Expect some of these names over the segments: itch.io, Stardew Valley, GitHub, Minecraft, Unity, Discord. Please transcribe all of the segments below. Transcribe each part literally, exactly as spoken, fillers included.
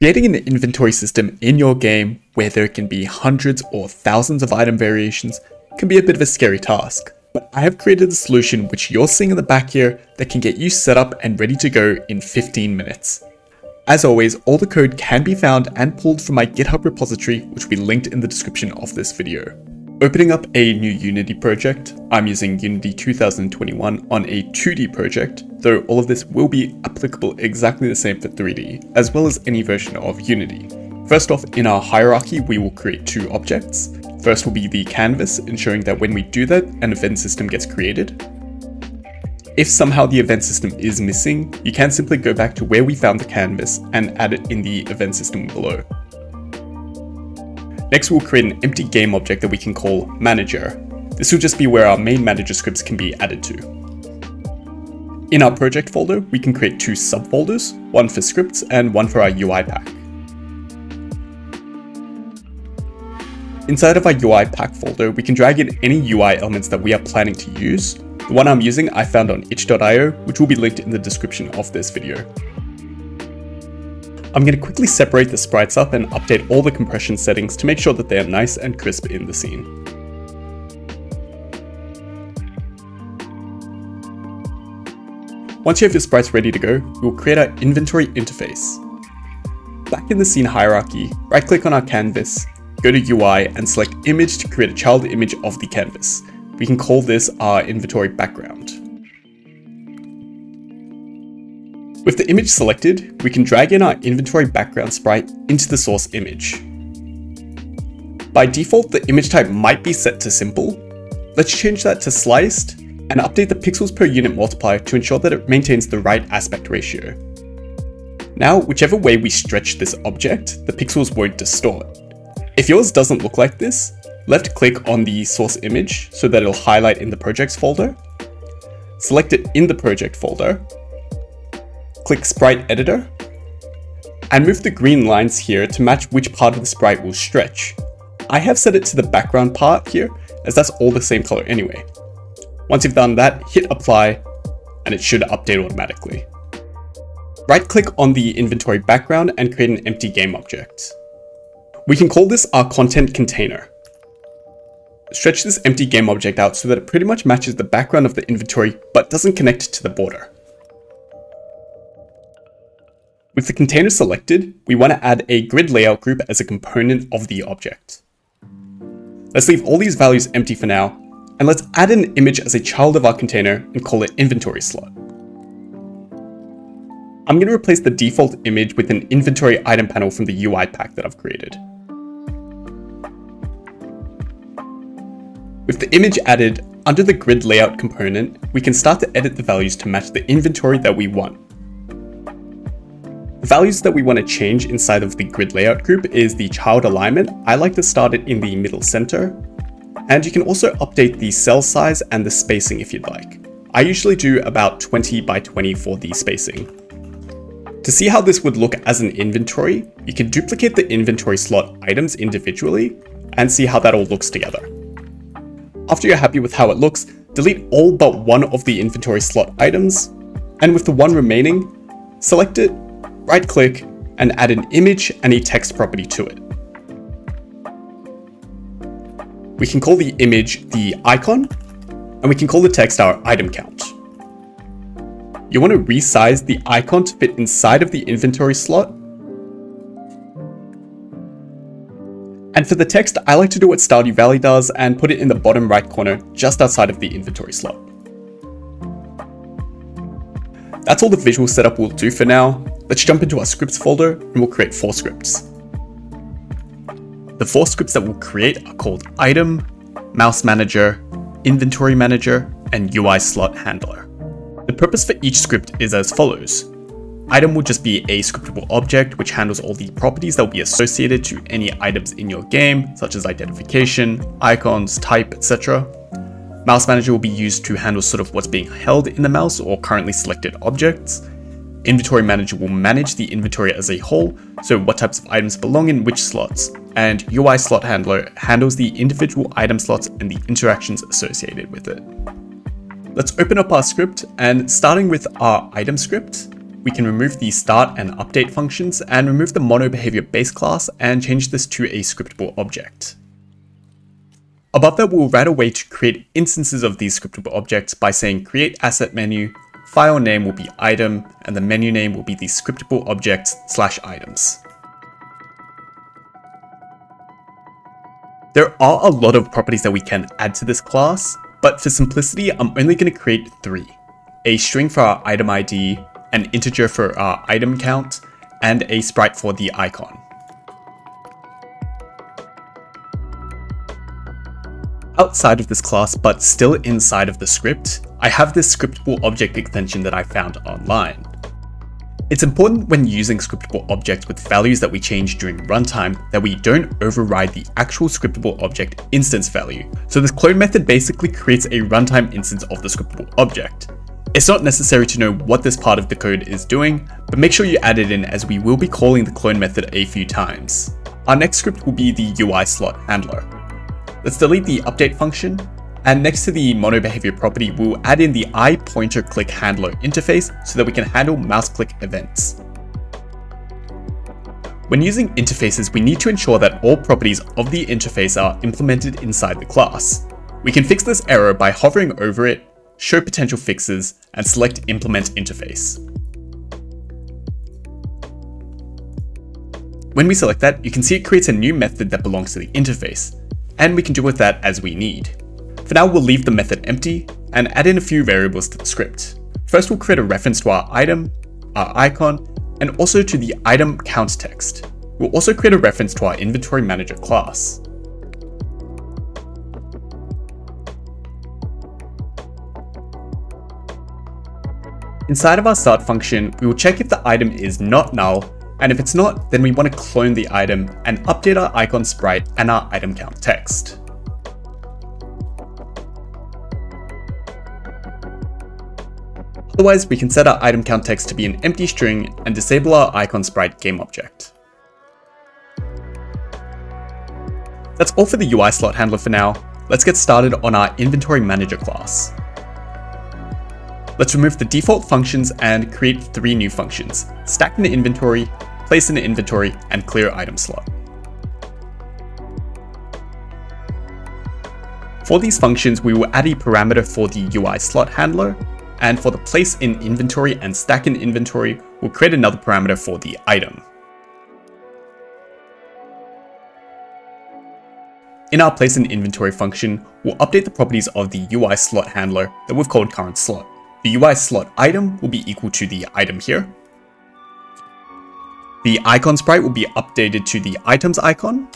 Creating an inventory system in your game where there can be hundreds or thousands of item variations can be a bit of a scary task, but I have created a solution which you're seeing in the back here that can get you set up and ready to go in fifteen minutes. As always, all the code can be found and pulled from my GitHub repository, which will be linked in the description of this video. Opening up a new Unity project, I'm using Unity two thousand twenty-one on a two D project, though all of this will be applicable exactly the same for three D, as well as any version of Unity. First off, in our hierarchy, we will create two objects. First will be the canvas, ensuring that when we do that, an event system gets created. If somehow the event system is missing, you can simply go back to where we found the canvas and add it in the event system below. Next, we'll create an empty game object that we can call manager. This will just be where our main manager scripts can be added to. In our project folder, we can create two subfolders, one for scripts and one for our U I pack. Inside of our U I pack folder, we can drag in any U I elements that we are planning to use. The one I'm using I found on itch dot i o, which will be linked in the description of this video. I'm going to quickly separate the sprites up and update all the compression settings to make sure that they are nice and crisp in the scene. Once you have your sprites ready to go, we will create our inventory interface. Back in the scene hierarchy, right click on our canvas, go to U I and select image to create a child image of the canvas. We can call this our inventory background. With the image selected, we can drag in our inventory background sprite into the source image. By default, the image type might be set to simple. Let's change that to sliced and update the pixels per unit multiplier to ensure that it maintains the right aspect ratio. Now, whichever way we stretch this object, the pixels won't distort. If yours doesn't look like this, left click on the source image so that it'll highlight in the projects folder. Select it in the project folder. Click Sprite Editor and move the green lines here to match which part of the sprite will stretch. I have set it to the background part here as that's all the same color anyway. Once you've done that, hit apply and it should update automatically. Right click on the inventory background and create an empty game object. We can call this our content container. Stretch this empty game object out so that it pretty much matches the background of the inventory but doesn't connect to the border. With the container selected, we want to add a grid layout group as a component of the object. Let's leave all these values empty for now, and let's add an image as a child of our container and call it inventory slot. I'm going to replace the default image with an inventory item panel from the U I pack that I've created. With the image added, under the grid layout component, we can start to edit the values to match the inventory that we want. The values that we want to change inside of the grid layout group is the child alignment. I like to start it in the middle center. And you can also update the cell size and the spacing if you'd like. I usually do about twenty by twenty for the spacing. To see how this would look as an inventory, you can duplicate the inventory slot items individually and see how that all looks together. After you're happy with how it looks, delete all but one of the inventory slot items. And with the one remaining, select it, right click and add an image and a text property to it. We can call the image the icon and we can call the text our item count. You want to resize the icon to fit inside of the inventory slot. And for the text, I like to do what Stardew Valley does and put it in the bottom right corner just outside of the inventory slot. That's all the visual setup will do for now. Let's jump into our scripts folder and we'll create four scripts. The four scripts that we'll create are called item, mouse manager, inventory manager, and U I slot handler. The purpose for each script is as follows. Item will just be a scriptable object which handles all the properties that will be associated to any items in your game, such as identification, icons, type, et cetera. Mouse manager will be used to handle sort of what's being held in the mouse or currently selected objects. Inventory manager will manage the inventory as a whole, so what types of items belong in which slots, and U I slot handler handles the individual item slots and the interactions associated with it. Let's open up our script, and starting with our item script, we can remove the start and update functions and remove the monoBehavior base class and change this to a scriptable object. Above that, we'll write a way to create instances of these scriptable objects by saying create asset menu, file name will be item, and the menu name will be the scriptable objects slash items. There are a lot of properties that we can add to this class, but for simplicity, I'm only going to create three. A string for our item I D, an integer for our item count, and a sprite for the icon. Outside of this class, but still inside of the script, I have this scriptable object extension that I found online. It's important when using scriptable objects with values that we change during runtime that we don't override the actual scriptable object instance value. So this clone method basically creates a runtime instance of the scriptable object. It's not necessary to know what this part of the code is doing, but make sure you add it in as we will be calling the clone method a few times. Our next script will be the U I slot handler. Let's delete the update function, and next to the monoBehavior property, we'll add in the I pointer click handler interface so that we can handle mouse click events. When using interfaces, we need to ensure that all properties of the interface are implemented inside the class. We can fix this error by hovering over it, show potential fixes, and select implement interface. When we select that, you can see it creates a new method that belongs to the interface, and we can do with that as we need. For now, we'll leave the method empty and add in a few variables to the script. First, we'll create a reference to our item, our icon, and also to the item count text. We'll also create a reference to our inventory manager class. Inside of our start function, we will check if the item is not null, and if it's not, then we want to clone the item and update our icon sprite and our item count text. Otherwise, we can set our item count text to be an empty string and disable our icon sprite game object. That's all for the U I slot handler for now. Let's get started on our inventory manager class. Let's remove the default functions and create three new functions: stack in the inventory, place in the inventory, and clear item slot. For these functions, we will add a parameter for the U I slot handler, and for the place in inventory and stack in inventory, we'll create another parameter for the item. In our place in inventory function, we'll update the properties of the U I slot handler that we've called current slot. The U I slot item will be equal to the item here. The icon sprite will be updated to the items icon.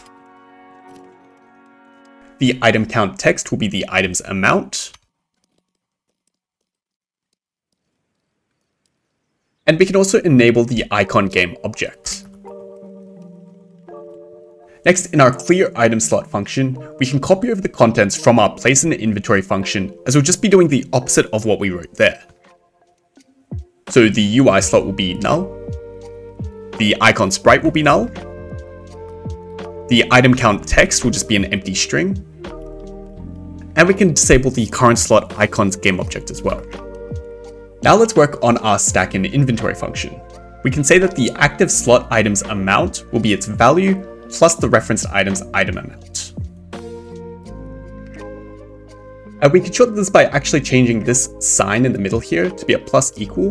The item count text will be the items amount. And we can also enable the icon game object. Next, in our clear item slot function, we can copy over the contents from our place in the inventory function, as we'll just be doing the opposite of what we wrote there. So the U I slot will be null, the icon sprite will be null, the item count text will just be an empty string, and we can disable the current slot icon's game object as well. Now let's work on our stack in the inventory function. We can say that the active slot item's amount will be its value plus the referenced item's item amount. And we can shorten this by actually changing this sign in the middle here to be a plus equal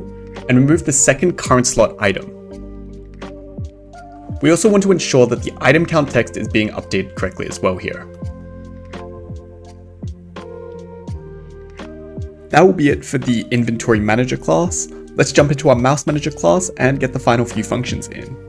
and remove the second current slot item. We also want to ensure that the item count text is being updated correctly as well here. That will be it for the inventory manager class. Let's jump into our mouse manager class and get the final few functions in.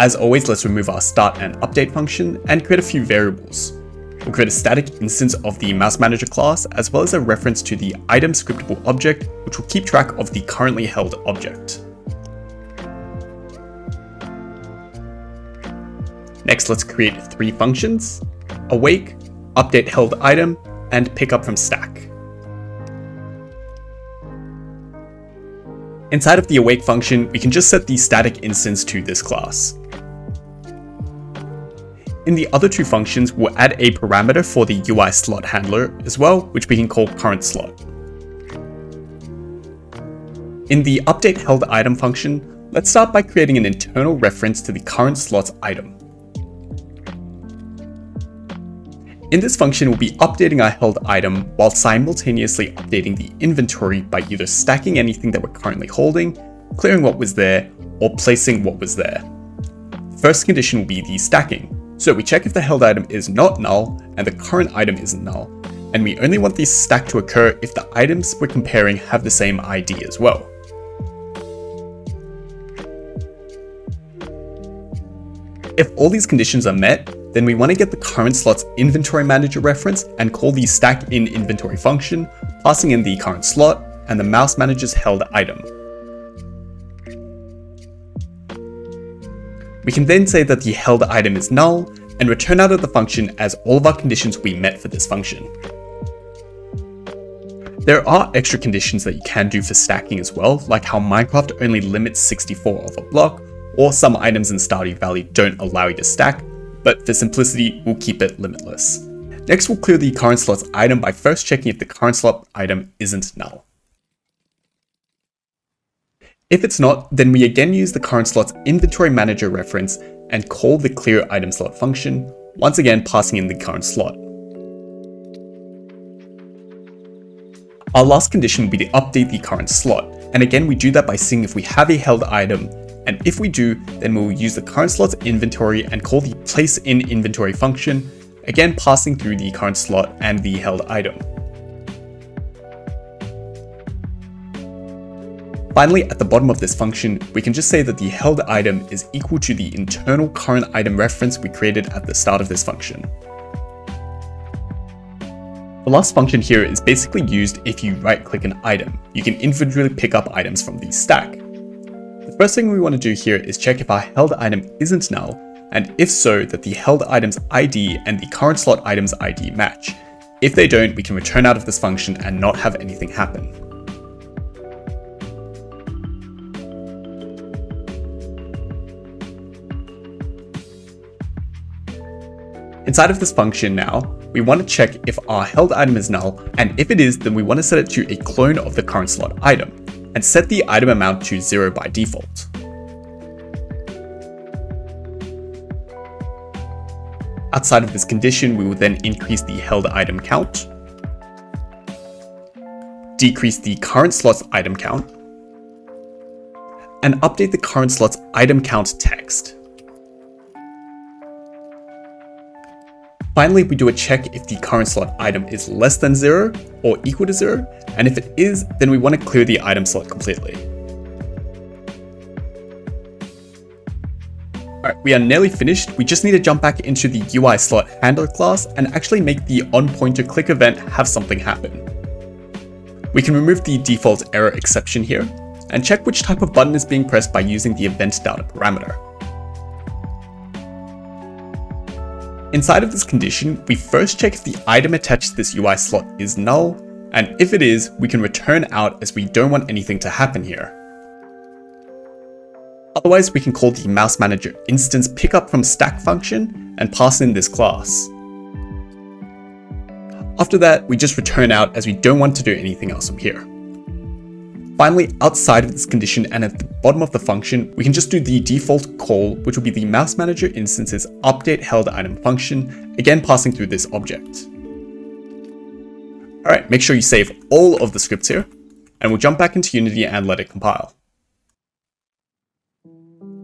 As always, let's remove our start and update function and create a few variables. We'll create a static instance of the mouse manager class, as well as a reference to the item scriptable object, which will keep track of the currently held object. Next, let's create three functions: awake, update held item, and pick up from stack. Inside of the awake function, we can just set the static instance to this class. In the other two functions, we'll add a parameter for the U I slot handler as well, which we can call current slot. In the update held item function, let's start by creating an internal reference to the current slot's item. In this function, we'll be updating our held item while simultaneously updating the inventory by either stacking anything that we're currently holding, clearing what was there, or placing what was there. First condition will be the stacking. So we check if the held item is not null and the current item isn't null, and we only want the stack to occur if the items we're comparing have the same I D as well. If all these conditions are met, then we want to get the current slot's inventory manager reference and call the stack in inventory function, passing in the current slot and the mouse manager's held item. We can then say that the held item is null and return out of the function as all of our conditions will be met for this function. There are extra conditions that you can do for stacking as well, like how Minecraft only limits sixty-four of a block, or some items in Stardew Valley don't allow you to stack, but for simplicity, we'll keep it limitless. Next, we'll clear the current slot's item by first checking if the current slot item isn't null. If it's not, then we again use the current slot's inventory manager reference and call the clear item slot function, once again passing in the current slot. Our last condition will be to update the current slot, and again we do that by seeing if we have a held item, and if we do, then we'll use the current slot's inventory and call the place in inventory function, again passing through the current slot and the held item. Finally, at the bottom of this function, we can just say that the held item is equal to the internal current item reference we created at the start of this function. The last function here is basically used if you right-click an item. You can individually pick up items from the stack. The first thing we want to do here is check if our held item isn't null, and if so, that the held item's I D and the current slot item's I D match. If they don't, we can return out of this function and not have anything happen. Inside of this function now, we want to check if our held item is null, and if it is, then we want to set it to a clone of the current slot item, and set the item amount to zero by default. Outside of this condition, we will then increase the held item count, decrease the current slot's item count, and update the current slot's item count text. Finally, we do a check if the current slot item is less than zero or equal to zero, and if it is, then we want to clear the item slot completely. Alright, we are nearly finished. We just need to jump back into the U I slot handler class and actually make the onPointerClick event have something happen. We can remove the default error exception here, and check which type of button is being pressed by using the event data parameter. Inside of this condition, we first check if the item attached to this U I slot is null, and if it is, we can return out as we don't want anything to happen here. Otherwise, we can call the mouse manager instance pickup from stack function and pass in this class. After that, we just return out as we don't want to do anything else from here. Finally, outside of this condition and at the bottom of the function, we can just do the default call, which will be the mouse manager instance's update held item function, again passing through this object. Alright, make sure you save all of the scripts here, and we'll jump back into Unity and let it compile.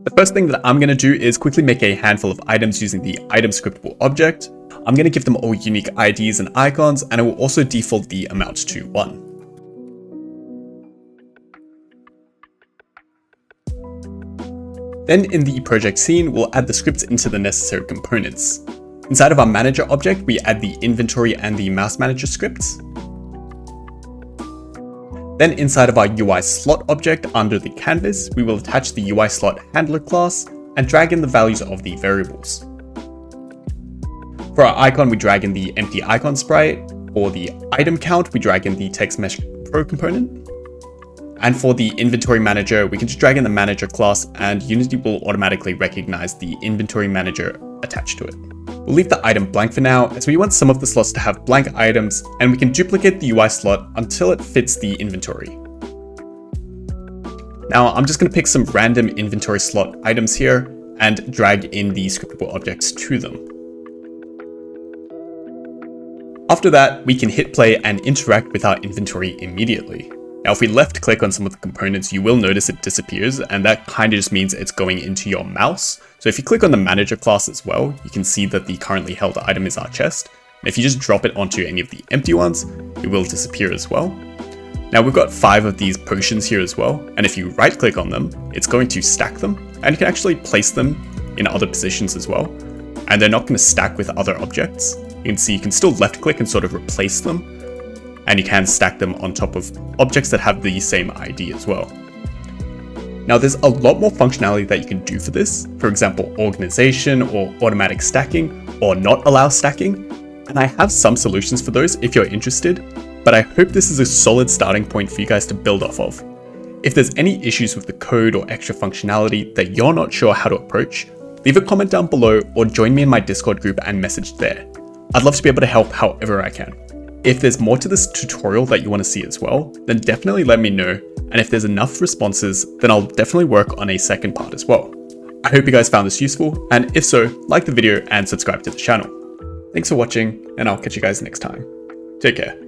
The first thing that I'm going to do is quickly make a handful of items using the item scriptable object. I'm going to give them all unique I Ds and icons, and I will also default the amount to one. Then in the project scene, we'll add the scripts into the necessary components. Inside of our manager object, we add the inventory and the mouse manager scripts. Then inside of our U I slot object under the canvas, we will attach the U I slot handler class and drag in the values of the variables. For our icon, we drag in the empty icon sprite. For the item count, we drag in the text mesh pro component. And for the inventory manager, we can just drag in the manager class and Unity will automatically recognize the inventory manager attached to it. We'll leave the item blank for now, as we want some of the slots to have blank items, and we can duplicate the U I slot until it fits the inventory. Now I'm just going to pick some random inventory slot items here and drag in the scriptable objects to them. After that, we can hit play and interact with our inventory immediately. Now if we left click on some of the components, you will notice it disappears, and that kind of just means it's going into your mouse. So if you click on the manager class as well, you can see that the currently held item is our chest. And if you just drop it onto any of the empty ones, it will disappear as well. Now we've got five of these potions here as well, and if you right click on them, it's going to stack them, and you can actually place them in other positions as well. And they're not going to stack with other objects. You can see you can still left click and sort of replace them, and you can stack them on top of objects that have the same I D as well. Now there's a lot more functionality that you can do for this, for example organization or automatic stacking or not allow stacking, and I have some solutions for those if you're interested, but I hope this is a solid starting point for you guys to build off of. If there's any issues with the code or extra functionality that you're not sure how to approach, leave a comment down below or join me in my Discord group and message there. I'd love to be able to help however I can. If there's more to this tutorial that you want to see as well, then definitely let me know, and if there's enough responses, then I'll definitely work on a second part as well. I hope you guys found this useful, and if so, like the video and subscribe to the channel. Thanks for watching, and I'll catch you guys next time. Take care.